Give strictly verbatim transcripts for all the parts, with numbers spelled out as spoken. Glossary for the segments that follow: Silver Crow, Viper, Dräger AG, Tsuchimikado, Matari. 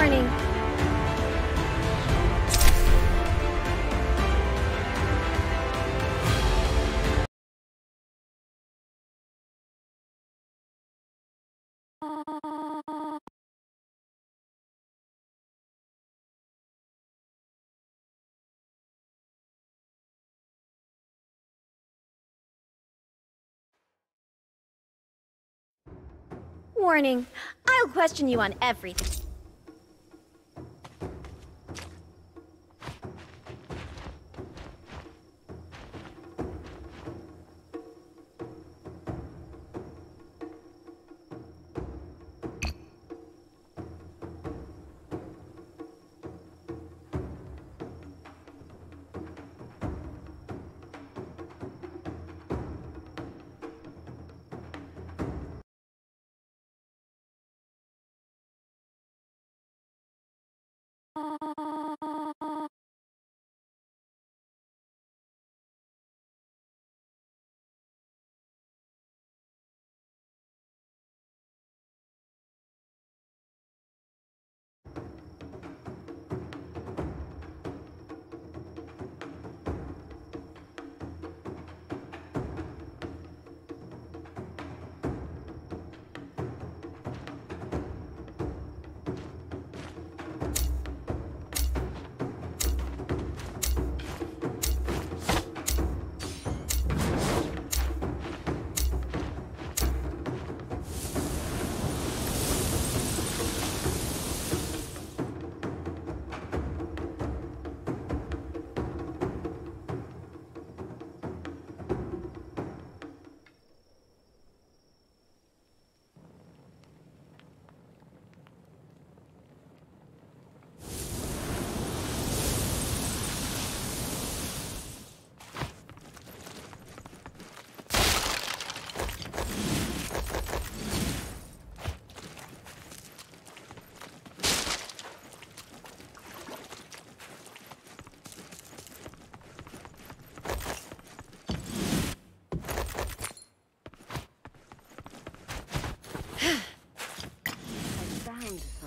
warning. Warning. I'll question you on everything.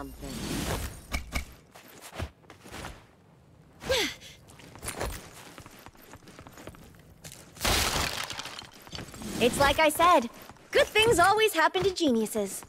Something. It's like I said, good things always happen to geniuses.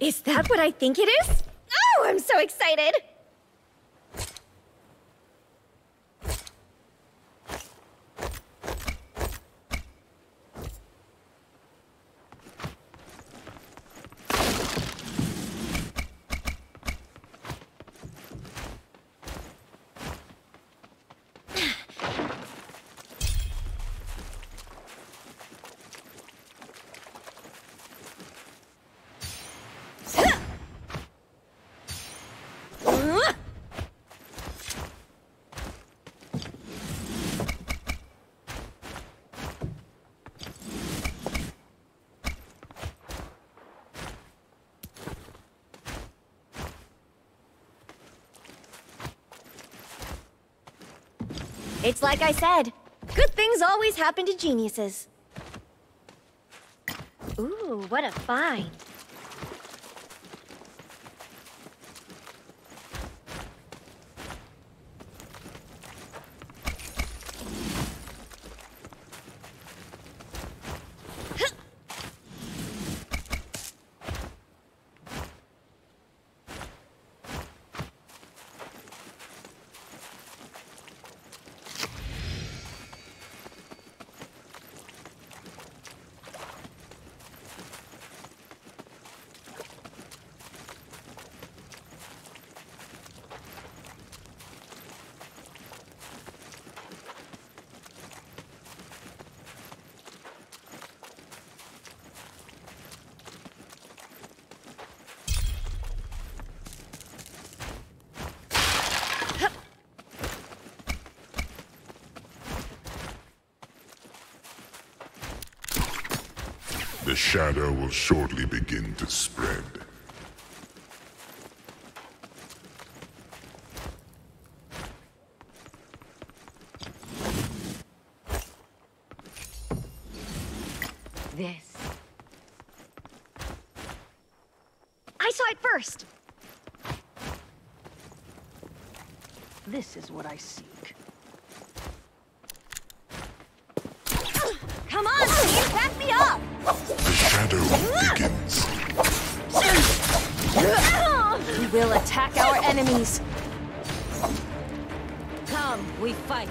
Is that what I think it is? Oh, I'm so excited! It's like I said, good things always happen to geniuses. Ooh, what a find. The shadow will shortly begin to spread. This. I saw it first! This is what I seek. Come on, Steve, back me up! The shadow begins. We will attack our enemies. Come, we fight.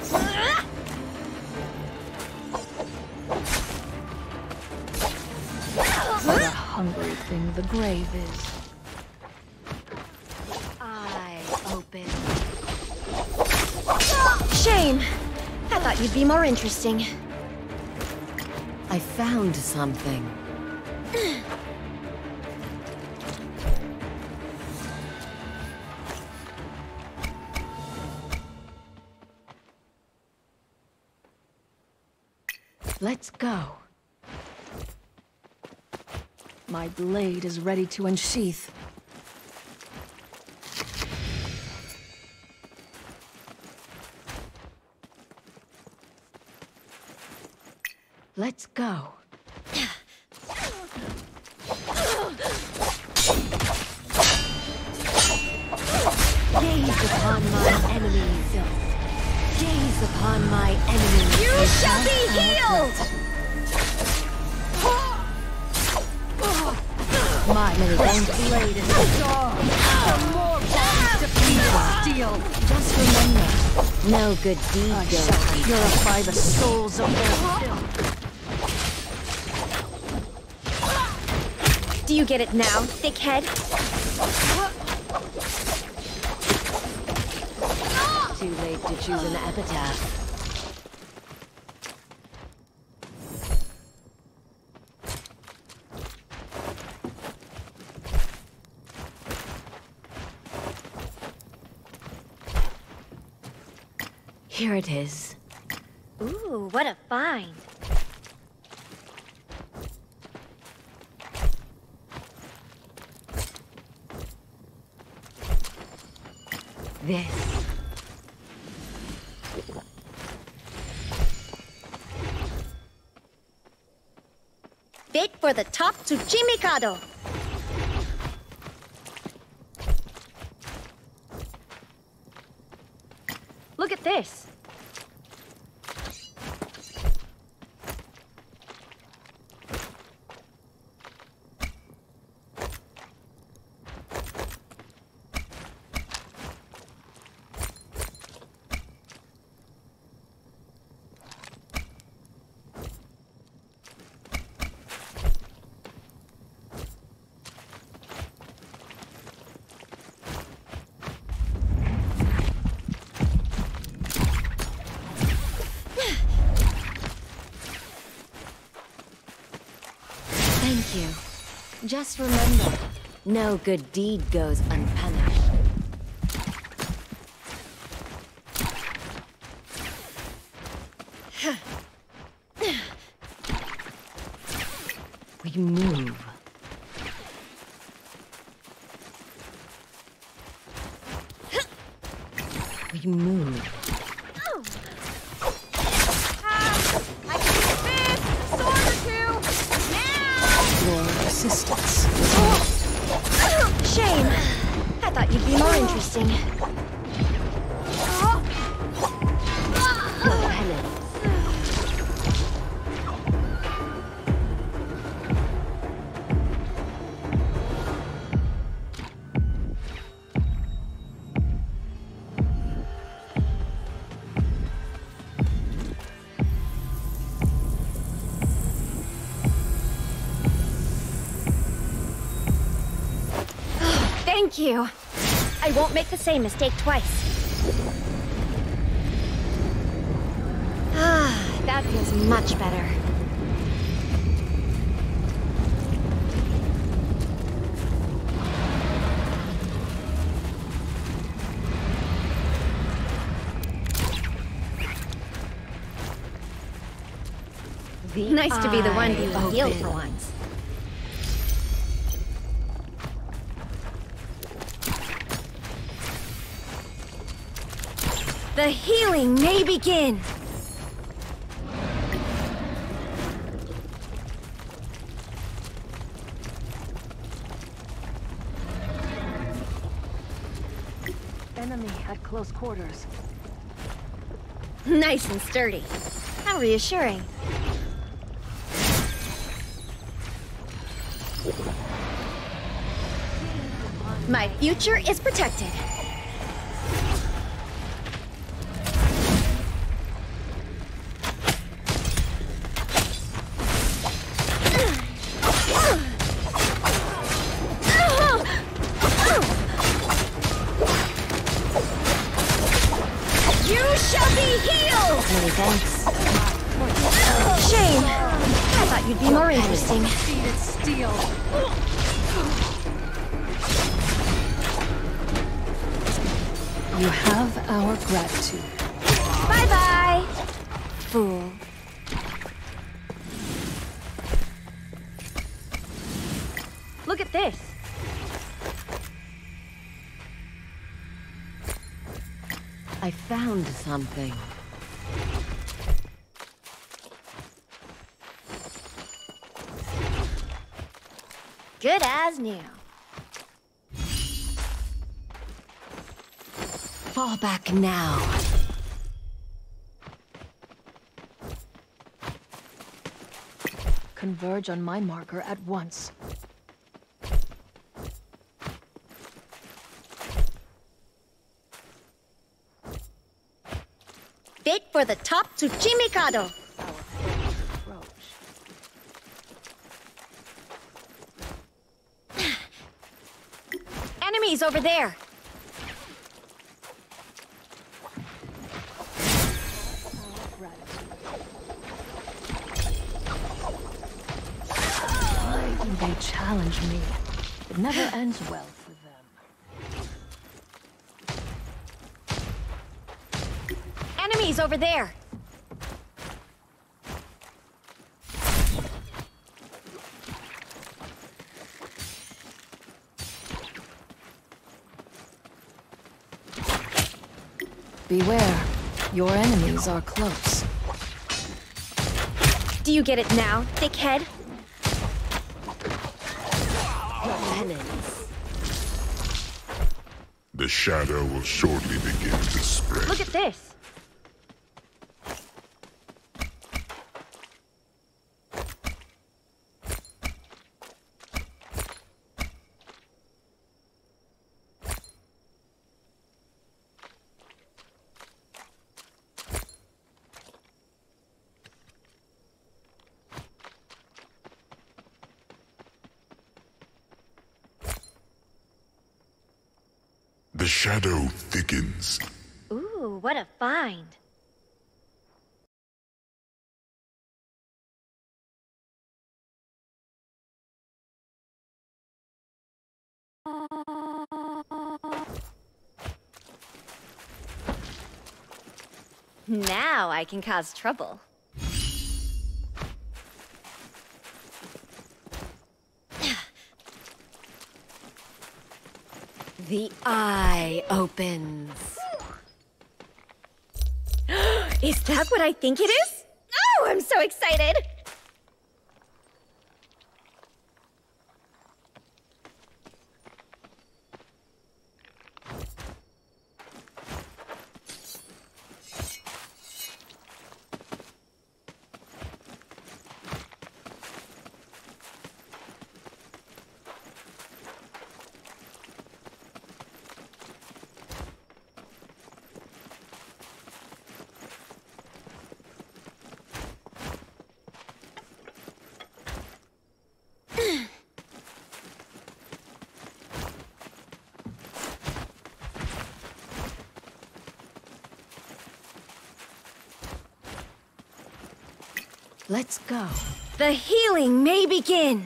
What a hungry thing the grave is. I open. Shame. I thought you'd be more interesting. I found something. Let's go. My blade is ready to unsheath. Let's go. Gaze upon my enemies. Gaze upon my enemies. You shall be healed! My blade is strong. The more bombs to steal. Just remember, no good deed goes. Purify the souls of their filth. Do you get it now, thickhead? Too late to choose an epitaph. Here it is. Ooh, what a find! This. Fit for the top Tsuchimikado. Look at this. Just remember, no good deed goes unpunished. We move. We move. Assistance. Shame. I thought you'd be more interesting. Thank you. I won't make the same mistake twice. Ah, that feels much better. The nice to be the one who will heal for once. The healing may begin. Enemy at close quarters. Nice and sturdy. How reassuring. My future is protected. Something. Good as new. Fall back now. Converge on my marker at once. Fit for the top Tsuchimikado. Enemies over there. Why do they challenge me? It never ends well. Over there. Beware, your enemies are close. Do you get it now, thickhead? The shadow will shortly begin to spread. Look at this. Shadow thickens. Ooh, what a find. Now I can cause trouble. The eye opens. Is that what I think it is? Oh, I'm so excited! Let's go. The healing may begin.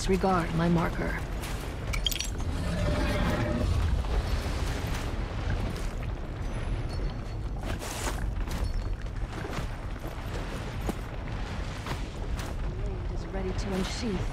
disregard my marker. The blade is ready to unsheath.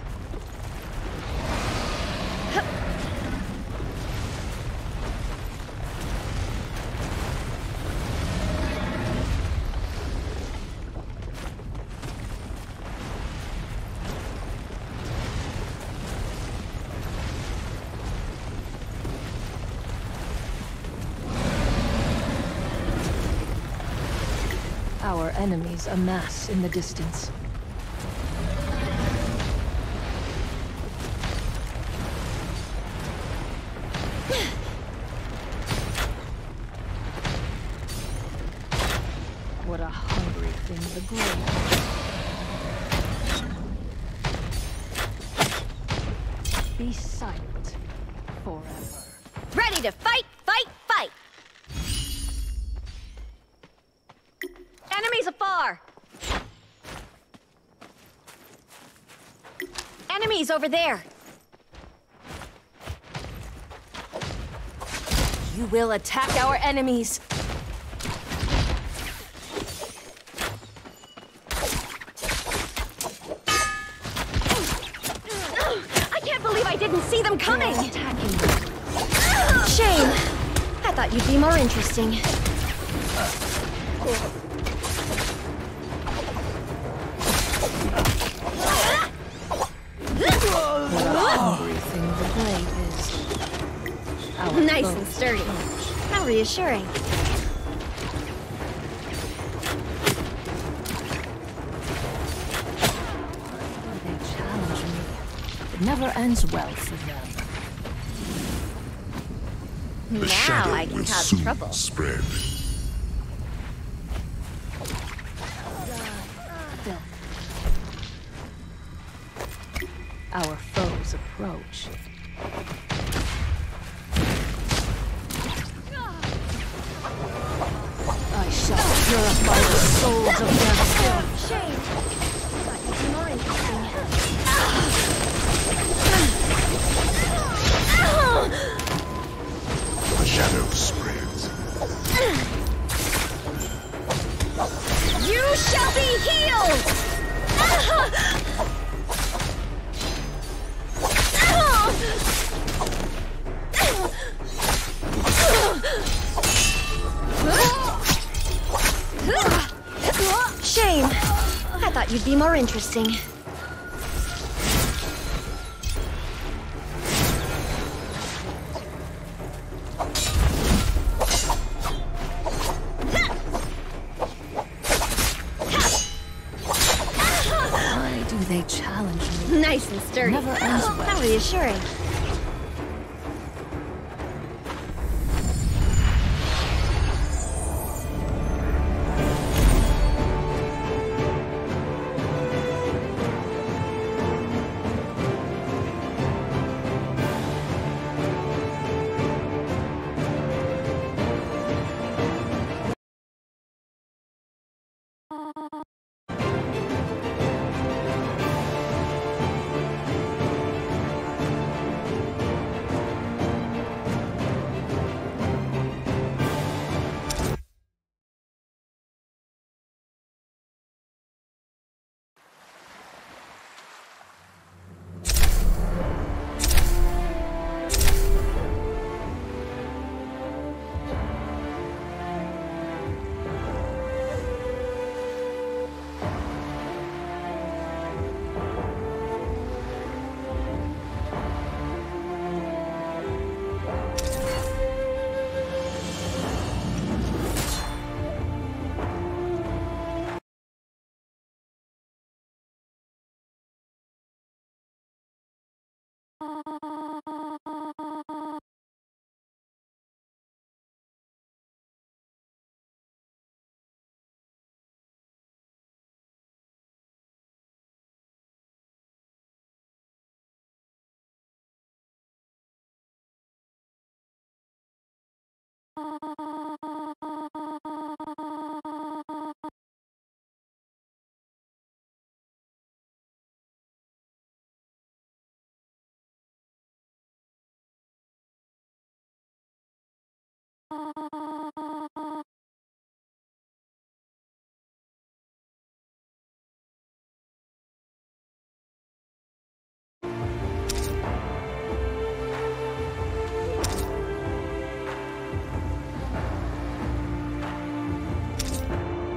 Our enemies amass in the distance. What a hungry thing the grave. Be silent forever. Ready to fight! Enemies over there. You will attack our enemies. I can't believe I didn't see them coming. Shame. I thought you'd be more interesting. Nice and sturdy. How reassuring. They challenge me. It never ends well for them. The now I can cause trouble. Spread. Our foes approach. Purify the souls of their souls. Shame. That is more interesting. The shadow spreads. You shall be healed! Shame. I thought you'd be more interesting. Why do they challenge me? Nice and sturdy. Never ends well. How reassuring.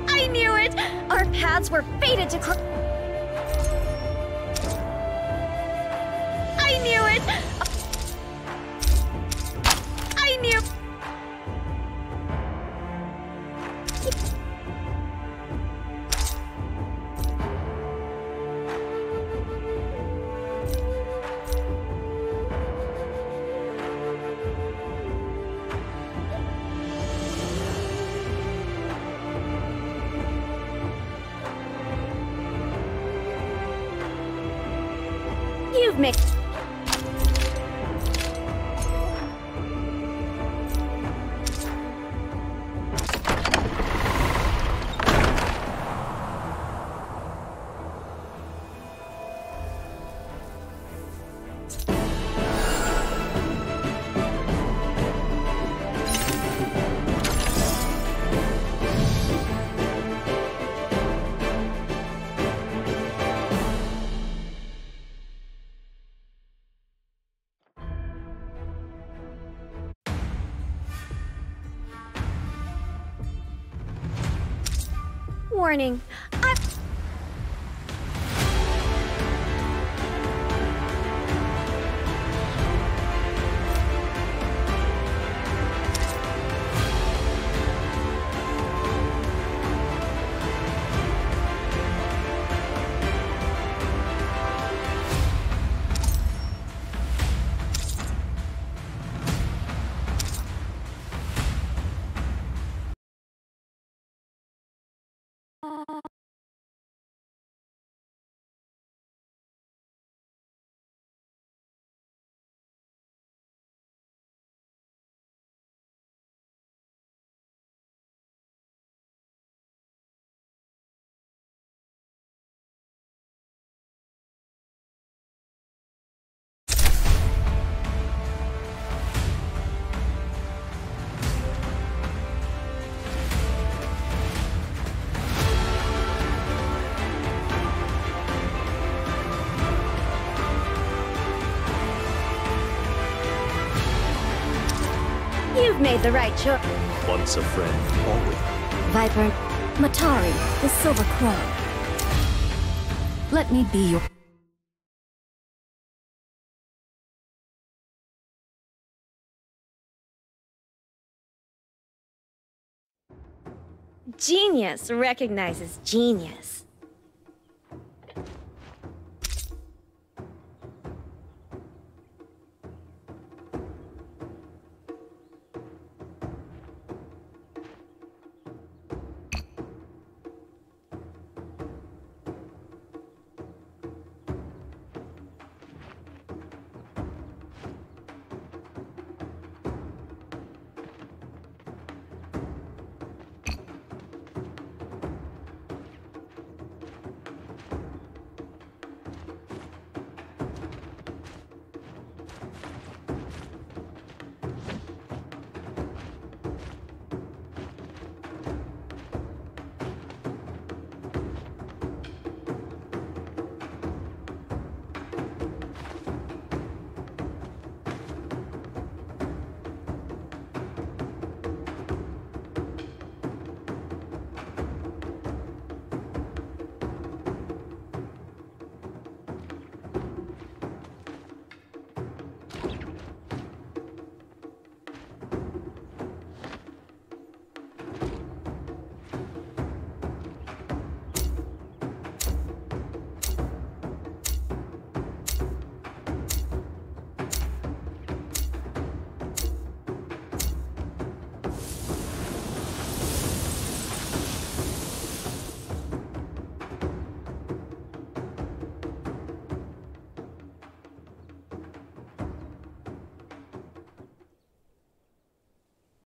I knew it! Our paths were fated to cross. I knew it! Warning. Made the right choice. Once a friend, always. Viper, Matari, the Silver Crow. Let me be your... Genius recognizes genius.